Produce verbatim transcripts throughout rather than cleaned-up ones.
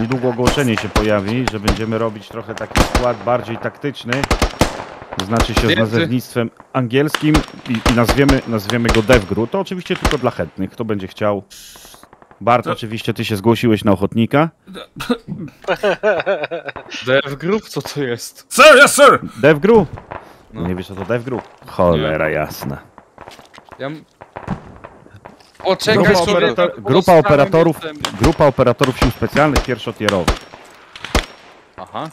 Niedługo ogłoszenie się pojawi, że będziemy robić trochę taki skład bardziej taktyczny. To znaczy się z nazewnictwem angielskim i, i nazwiemy, nazwiemy go DevGru. To oczywiście tylko dla chętnych, kto będzie chciał. Bart, no. Oczywiście ty się zgłosiłeś na ochotnika. DevGru? Co to jest? Sir, yes sir! DevGru? No. Nie wiesz co to DevGru? Cholera jasna. Ja... Oczekaj, grupa, operator, grupa, operatorów, grupa operatorów sił specjalnych pierwszotierowych. Aha.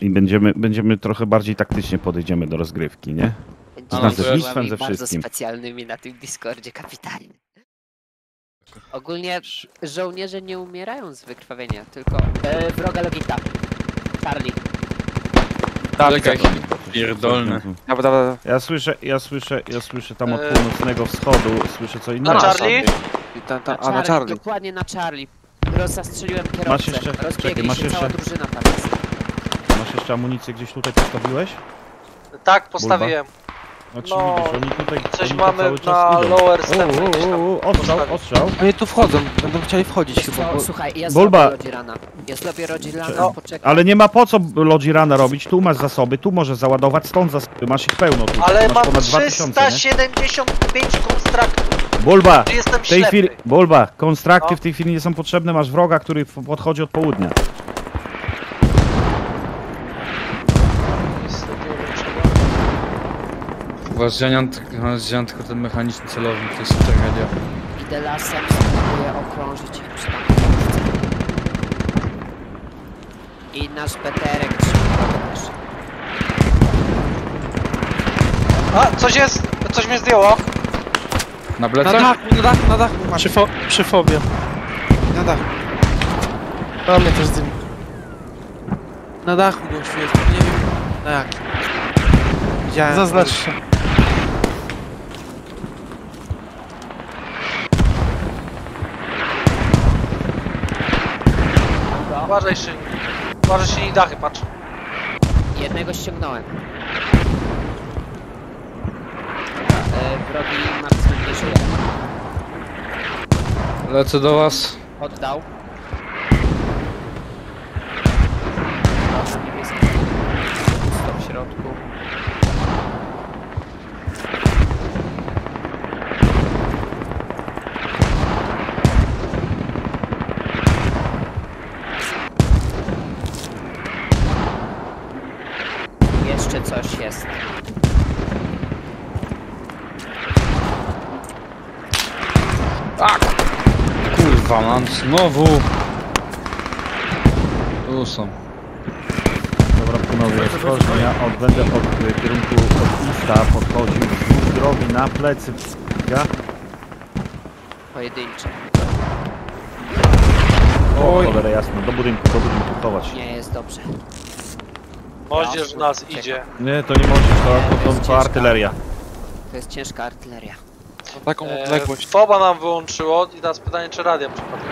I będziemy, będziemy trochę bardziej taktycznie podejdziemy do rozgrywki, nie? Z nazewnictwem, ze wszystkim. Bardzo specjalnymi na tym Discordzie, kapitanie. Ogólnie żołnierze nie umierają z wykrwawienia, tylko... E, wroga logita. Charlie. Czekaj, pierdolne. Ja słyszę, ja słyszę, ja słyszę tam od północnego wschodu, słyszę co innego. Na Charlie? Ta, ta, a, na Charlie. Dokładnie na Charlie. Zastrzeliłem kierowcę. Masz jeszcze, czekaj, masz jeszcze... drużyna tam jest. Masz jeszcze amunicję gdzieś tutaj postawiłeś? Tak, postawiłem. No, czyli no, widzisz, oni tutaj, coś oni mamy na lower step. Ostrzał, ostrzał. Oni tu wchodzą, będą chcieli wchodzić chyba. Bo... Słuchaj, ja zrobię Lodzirana. Ja zrobię Lodzirana, no. Poczekaj. Ale nie ma po co Lodzirana robić, tu masz zasoby, tu możesz załadować, stąd zasoby, masz ich pełno. Tu ale masz mam trzysta siedemdziesiąt pięć konstraktów. Bulba, w tej chwili, Bulba, konstrakty no. W tej chwili nie są potrzebne, masz wroga, który podchodzi od południa. Zdziałam tylko ten mechanizm celowy, to jest tragedia. Idę lasem, spróbuję okrążyć ich przy tam. I nasz peterek przyjdzie. A, coś jest! Coś mnie zdjęło! Na plecach? Na dachu, na dachu, na dachu. Przy, fo przy fobie. Na dachu. Na mnie też zdjęło. Na dachu gościu jest, nie wiem na jakim. Widziałem. Zaznacz się. Uważaj się, uważaj się i dachy, patrz. Jednego ściągnąłem. Wrogi martwy nie żyje. Lecę do was. Oddał. Niebieski. Pusto w środku. Znowu! Tu są. Dobra panowie, ostrożnie, ja od, będę od kierunku od usta podchodził z drogi na plecy psika. Pojedyncze. O, cholera jasno, do budynku, do budynku chować. Nie jest dobrze. Moździerz nas czeka. Idzie. Nie, to nie moździerz, to, to, to artyleria. To jest ciężka artyleria. No taką odległość. Eee, F O B a nam wyłączyło i teraz pytanie, czy radia przypadkiem.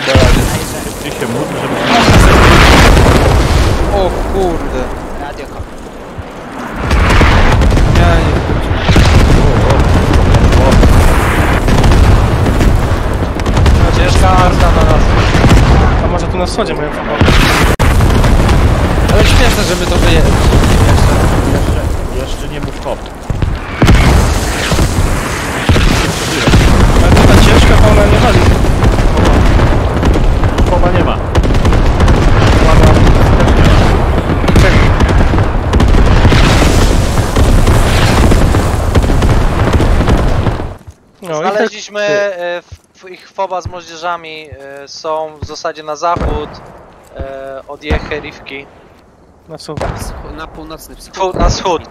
Chyba radia. Ty się módl, żeby... O kurde. Radio kopi. Ja nie wiem. Ciężka arta na nas. A może tu na wschodzie mają pomoc. Ale śmieszne, żeby to wyjechać. Jeszcze, jeszcze nie mów hop. Ciężka to ona nie wali. Chyba nie ma. No, znaleźliśmy e, f, ich F O B a z moździerzami. E, są w zasadzie na zachód e, od Jecherivki. Na wschód. Na północny wschód. Na wschód.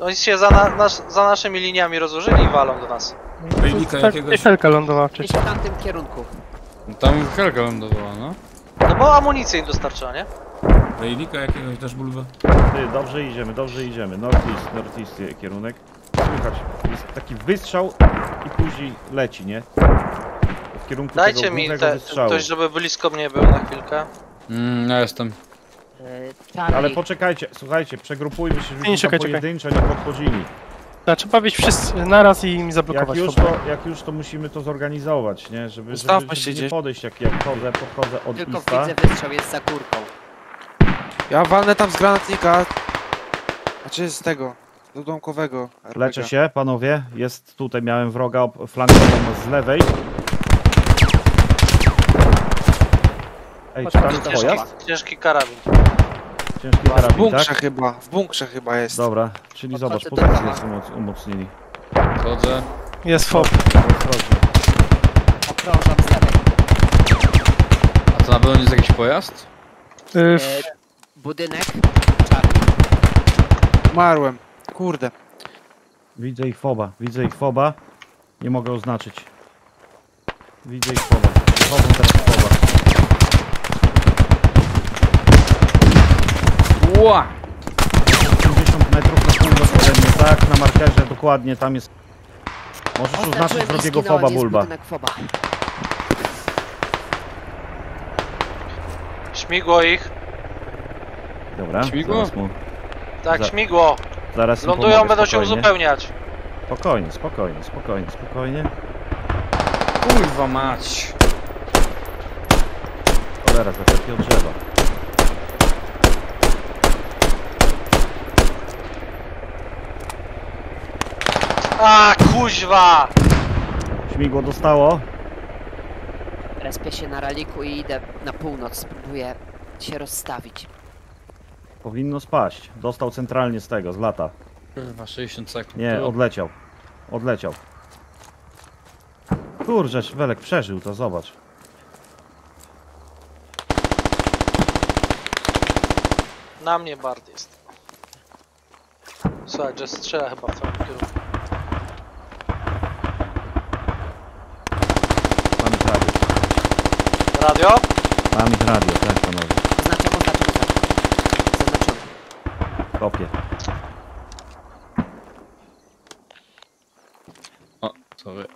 Oni się za, na, nas, za naszymi liniami rozłożyli i walą do nas. I helka lądowała wcześniej. W tamtym kierunku. No tam helka lądowała, no. No bo amunicję im dostarczyła, nie? Rejlika jakiegoś też bulwa. Ty, dobrze idziemy, dobrze idziemy. Northeast, northeast kierunek. Słychać, jest taki wystrzał i później leci, nie? W kierunku dajcie tego mi te, ktoś, żeby blisko mnie był na chwilkę. Mmm, ja jestem. Yy, ale poczekajcie, słuchajcie, przegrupujmy się, żeby tam pojedyncze nie podchodzili. Ta, trzeba być wszyscy naraz i mi zablokować. Jak już, to, jak już to musimy to zorganizować, nie? Żeby, żeby, żeby się nie gdzieś podejść, jak, jak chodzę, podchodzę od tylko ista. Widzę, wystrzał jest za kurką. Ja walnę tam z granatnika. Znaczy z tego, do domkowego. Leczę się, panowie. Jest tutaj, miałem wroga flankową z lewej. Ej, czy tam ciężki, pojazd? Ciężki karabin. Ciężki karabin, w bunkrze tak? chyba, w bunkrze chyba jest. Dobra, czyli Podchodzę zobacz, pozycję jest umoc umocnili. Chodzę. Jest F O B. Okrążam z lewej. A to na pewno jest jakiś pojazd? Yy, budynek czarny. Umarłem, kurde. Widzę ich F O B a, widzę ich F O B a. Nie mogę oznaczyć. Widzę ich F O B a. Chodzą teraz F O B a. Ła! osiemdziesiąt metrów na pół ode mnie, tak? Na markerze dokładnie, tam jest... Możesz oznaczyć drugiego F O B a, Bulba. Śmigło ich. Dobra, śmigło? Zaraz mu... Tak, śmigło. Zaraz lądują, pomogę, będą spokojnie. się uzupełniać. Spokojnie, spokojnie, spokojnie, spokojnie. Kurwa mać! Cholera, zaczepię od drzewa. A kuźwa! Śmigło dostało. Respię się na raliku i idę na północ. Spróbuję się rozstawić. Powinno spaść. Dostał centralnie z tego, z lata. Kurwa, sześćdziesiąt sekund. Nie, odleciał. Odleciał. Kurczę, Welek przeżył to, zobacz. Na mnie Bart jest. Słuchaj, że strzela chyba w całym kierunku. Radio? Mam ich radio, tak panowie. Zaznaczam, oznaczam, zaznaczam. Kopię. O, sorry.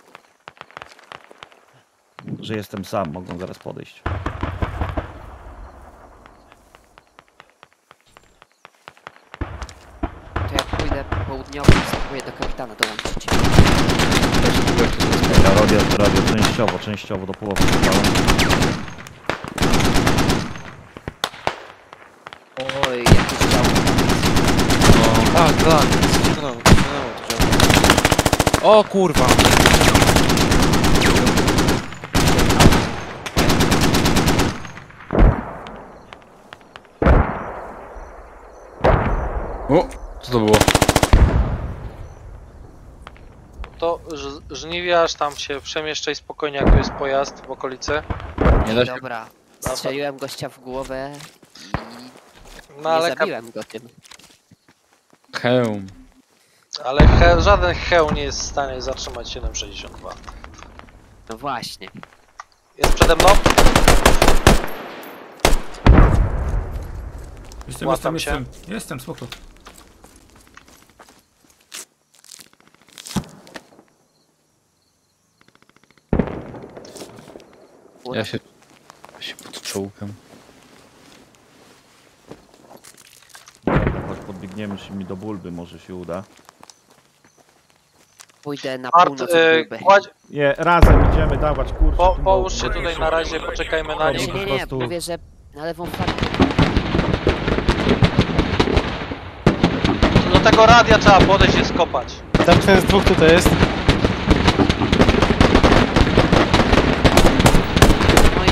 Że jestem sam, mogą zaraz podejść. To jak pójdę południowo, spróbuję do kapitana dołączyć. Radio, radio, częściowo, częściowo do połowy. Oj, jak to działo. O, tak, tak, ściągnęło, ściągnęło to działo. O kurwa! O, co to było? To żniwiarz tam się przemieszczaj spokojnie, jak tu jest pojazd w okolicy. Nie da się... Dobra, strzeliłem gościa w głowę i no, ale nie zabiłem go tym. Hełm. Ale he... żaden hełm nie jest w stanie zatrzymać siedem sześćdziesiąt dwa. No właśnie. Jest przede mną? Jestem, Łatam jestem, się. jestem, jestem, spoko. Ja się, ja się pod czołgiem. Chodź, podbiegniemy się mi do Bulby, może się uda. Pójdę na Art, północ e, kładź... Nie, razem idziemy dawać, kurczę. Po, połóż się tutaj na razie, poczekajmy na nich. Nie, nie, mówię, że na lewą falę. Do tego radia trzeba podejść i skopać. Tam ten z dwóch tutaj jest.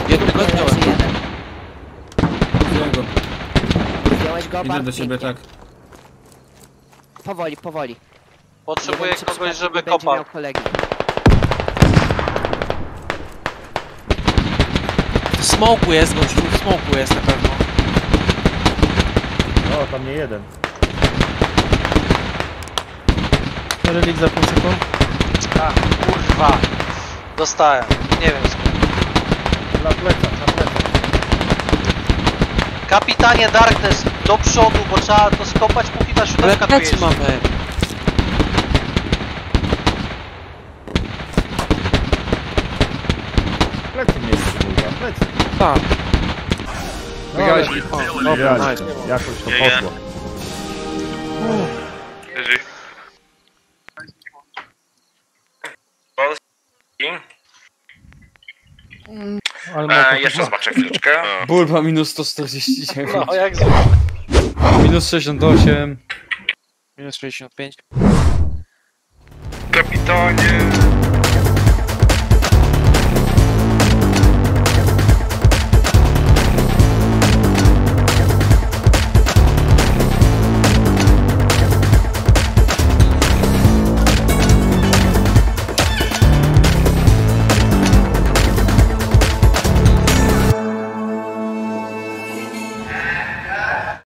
Jednego zdjąłem. Zdjąłem go. Zdjąłeś go, Bart? Idę do siebie, tak. Powoli, powoli. Potrzebuję wiem, kogoś, żeby kopał. W smoku jest, gościu, w smoku jest na pewno. O, tam nie jeden. Relik za pół sekund. Ach, kurwa. Dostałem. Nie wiem skąd. Na plecach, na plecach. Kapitanie Darkness, do przodu, bo trzeba to skopać, póki ta siódemka tu jest. Mamy. Plecy mnie jest kurwa, plecy. Tak. Wygraliśmy. Wygraliśmy. Jakoś to poszło. Leży. E, jeszcze zobaczę chwileczkę. Bulba minus sto czterdzieści dziewięć. No, jak zwykle. Minus sześćdziesiąt osiem. Minus sześćdziesiąt pięć. Kapitanie!